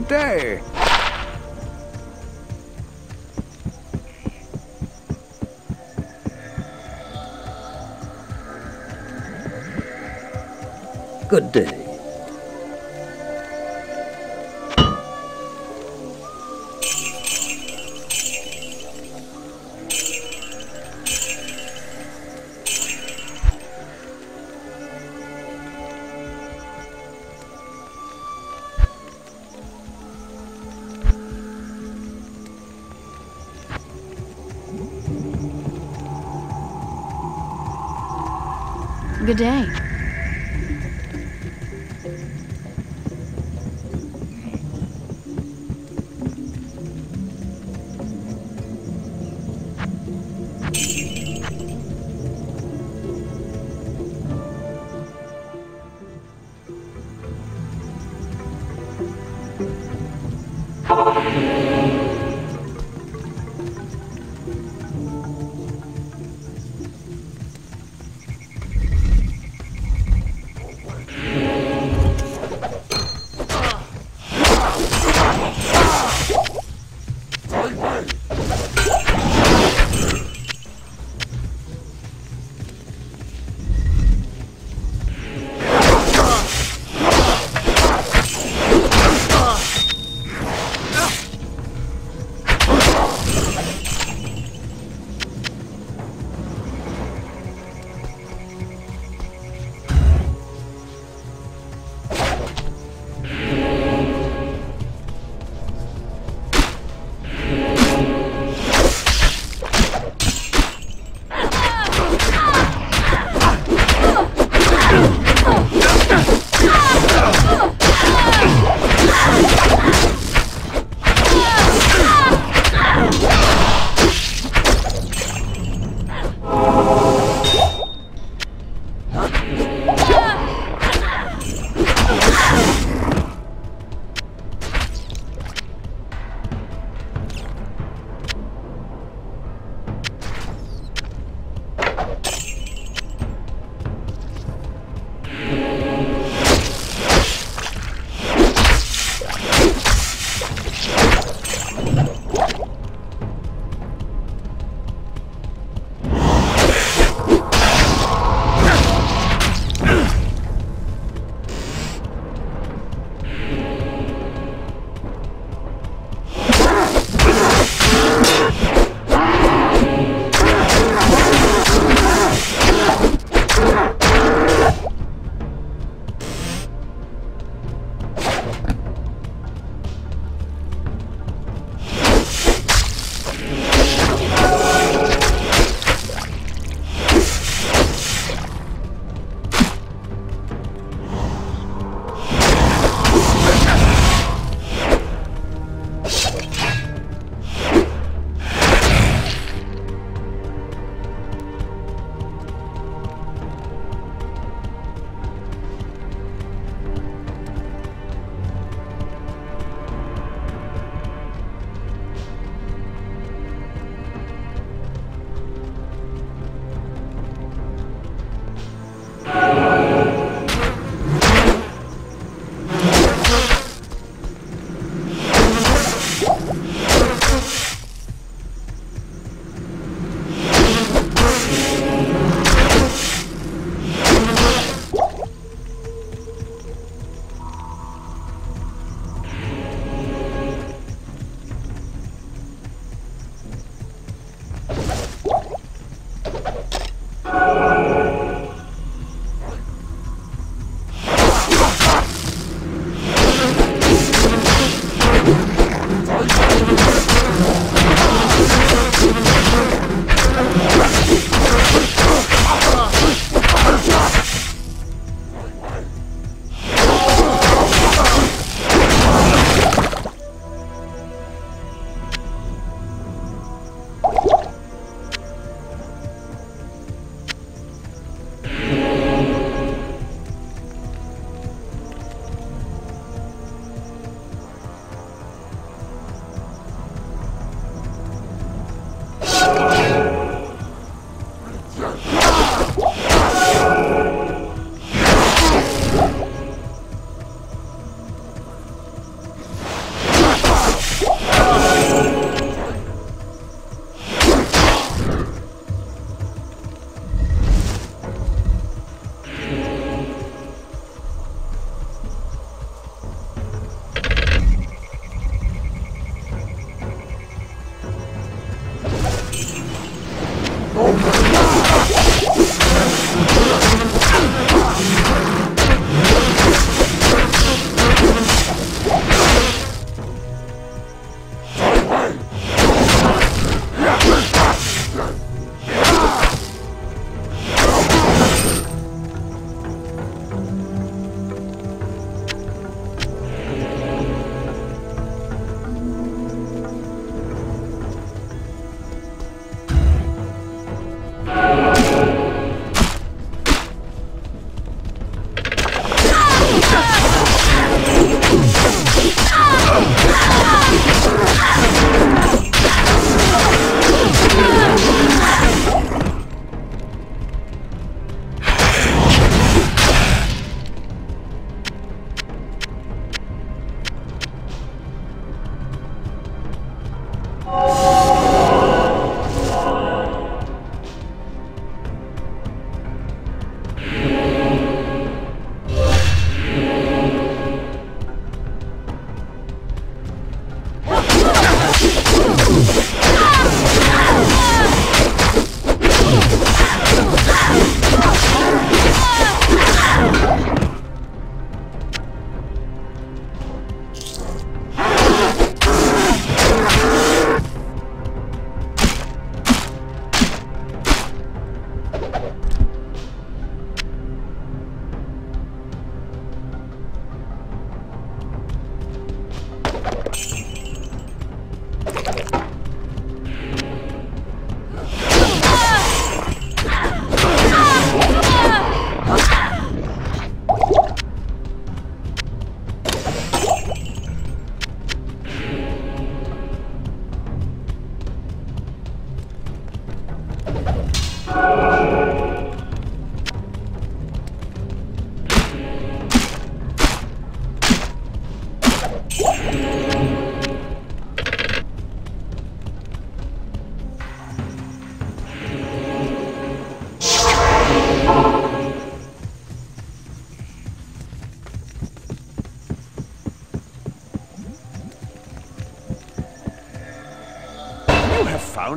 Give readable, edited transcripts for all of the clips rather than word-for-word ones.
your day. Good day. Good day.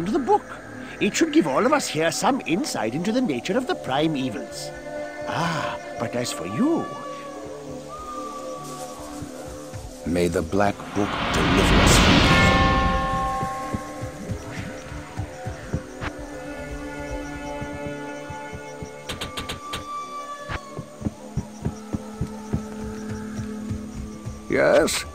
The book. It should give all of us here some insight into the nature of the prime evils. Ah, but as for you... May the Black Book deliver us from evil. Yes? Yes.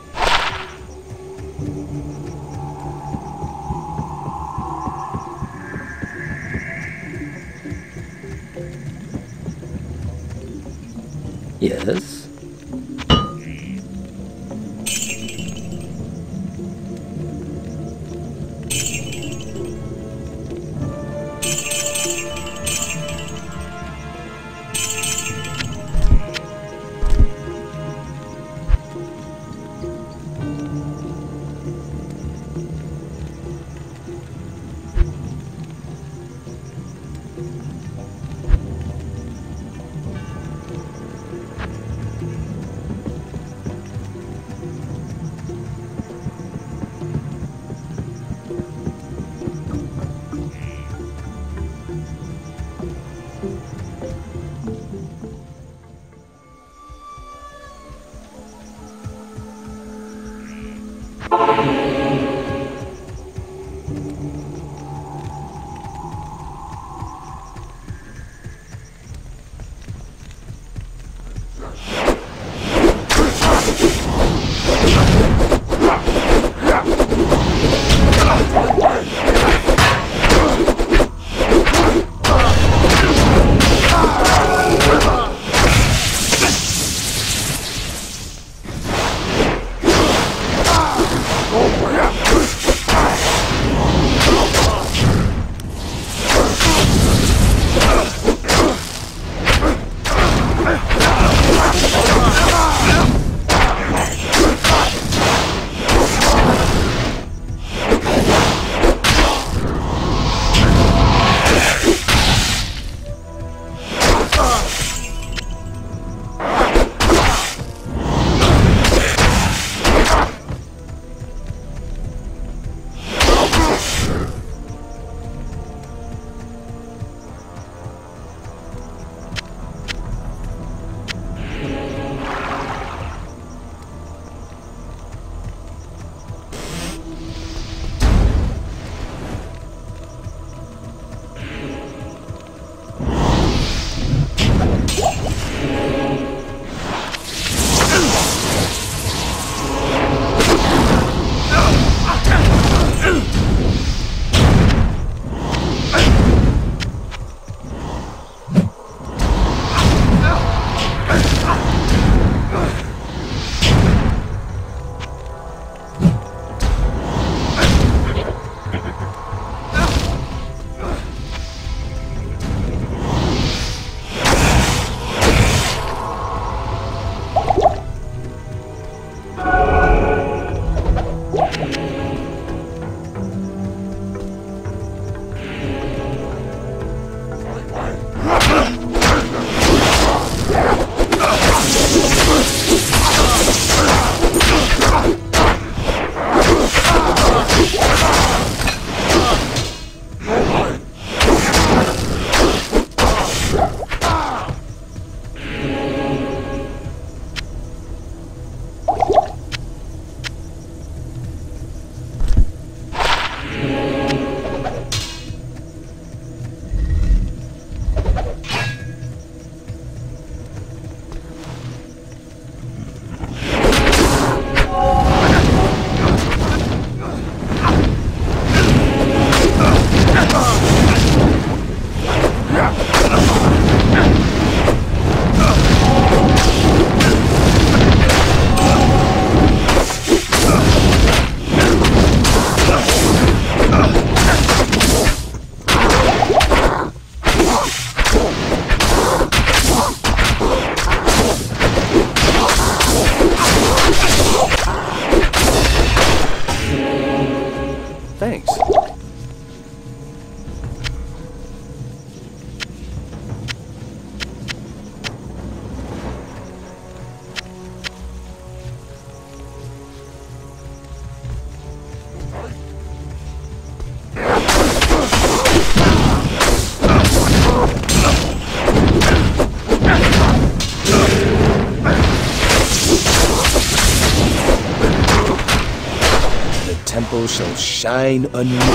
people shall shine anew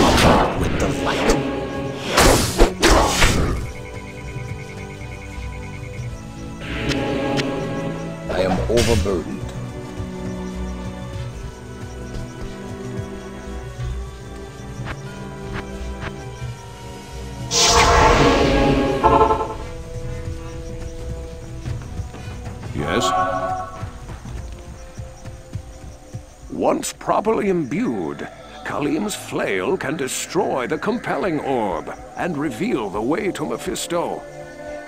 with the light. I am overburdened. Once properly imbued, Khalim's flail can destroy the compelling orb and reveal the way to Mephisto.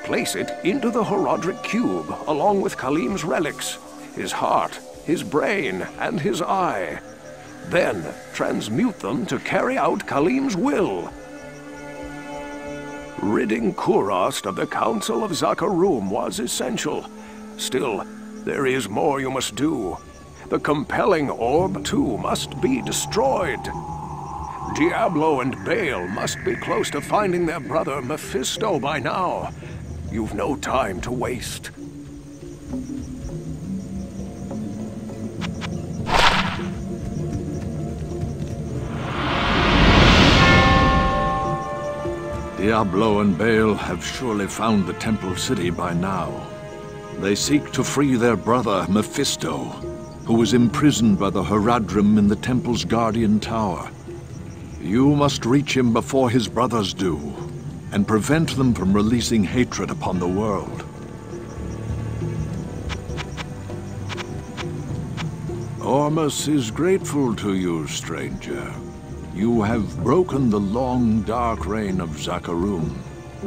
Place it into the Horadric cube along with Khalim's relics, his heart, his brain, and his eye. Then transmute them to carry out Khalim's will. Ridding Kurast of the Council of Zakarum was essential. Still, there is more you must do. The compelling orb, too, must be destroyed. Diablo and Baal must be close to finding their brother Mephisto by now. You've no time to waste. Diablo and Baal have surely found the Temple City by now. They seek to free their brother Mephisto, who was imprisoned by the Horadrim in the temple's Guardian Tower. You must reach him before his brothers do, and prevent them from releasing hatred upon the world. Ormus is grateful to you, stranger. You have broken the long, dark reign of Zakarum,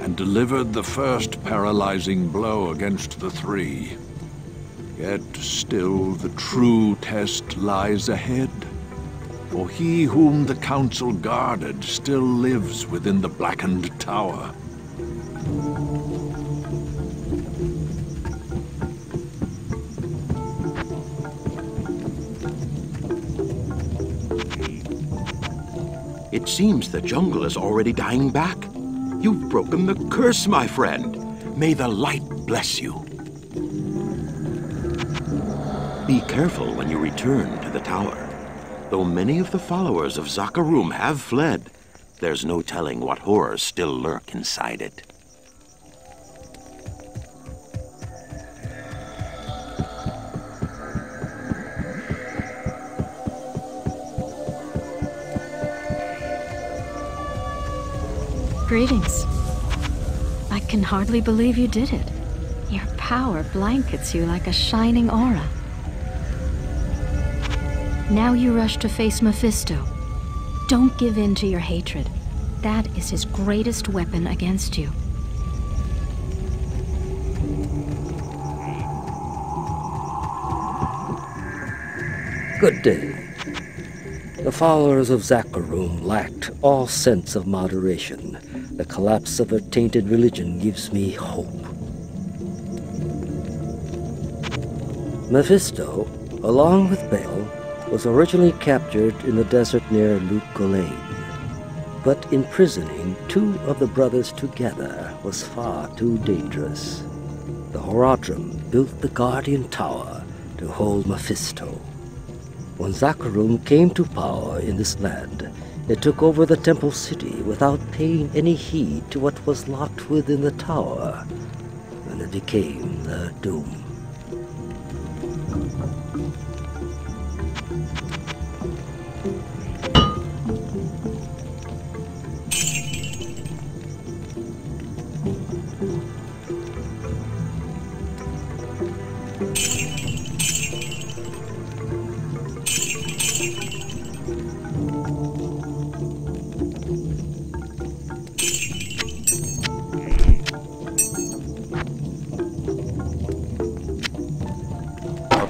and delivered the first paralyzing blow against the three. Yet still the true test lies ahead, for he whom the Council guarded still lives within the blackened tower. It seems the jungle is already dying back. You've broken the curse, my friend. May the light bless you. Be careful when you return to the tower. Though many of the followers of Zakarum have fled, there's no telling what horrors still lurk inside it. Greetings. I can hardly believe you did it. Your power blankets you like a shining aura. Now you rush to face Mephisto. Don't give in to your hatred. That is his greatest weapon against you. Good day. The followers of Zakarum lacked all sense of moderation. The collapse of a tainted religion gives me hope. Mephisto, along with Baal, was originally captured in the desert near Lu Colane. But imprisoning two of the brothers together was far too dangerous. The Horadrim built the Guardian Tower to hold Mephisto. When Zakarum came to power in this land, it took over the Temple City without paying any heed to what was locked within the tower, and it became their doom.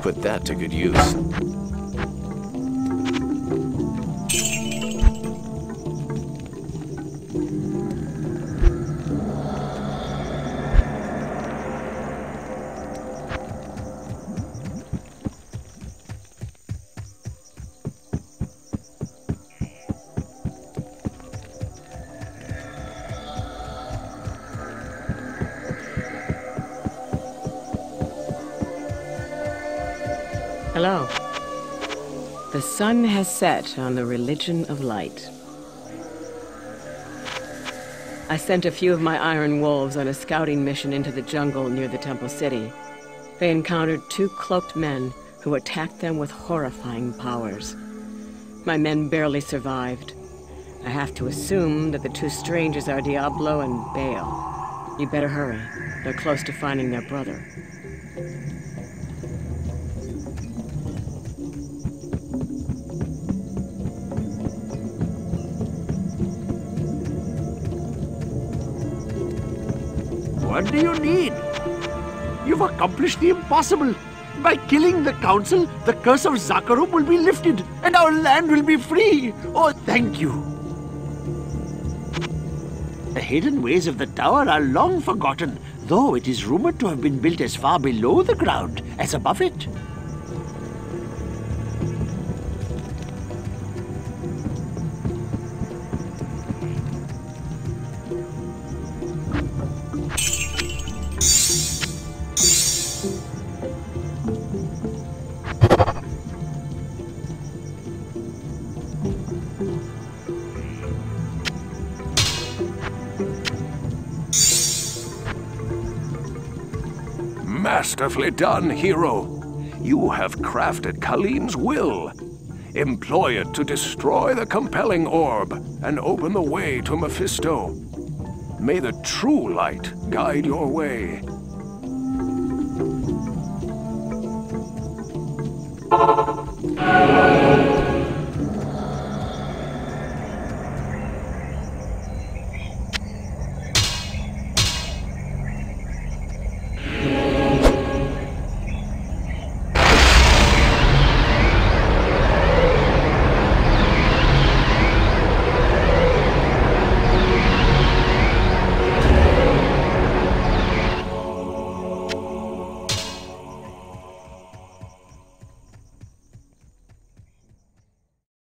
Put that to good use. Hello. The sun has set on the religion of light. I sent a few of my iron wolves on a scouting mission into the jungle near the Temple City. They encountered two cloaked men who attacked them with horrifying powers. My men barely survived. I have to assume that the two strangers are Diablo and Baal. You better hurry. They're close to finding their brother. What do you need? You've accomplished the impossible. By killing the council, the curse of Zakarum will be lifted, and our land will be free. Oh, thank you. The hidden ways of the tower are long forgotten, though it is rumored to have been built as far below the ground as above it. Masterfully done, hero. You have crafted Khalim's will. Employ it to destroy the compelling orb and open the way to Mephisto. May the true light guide your way.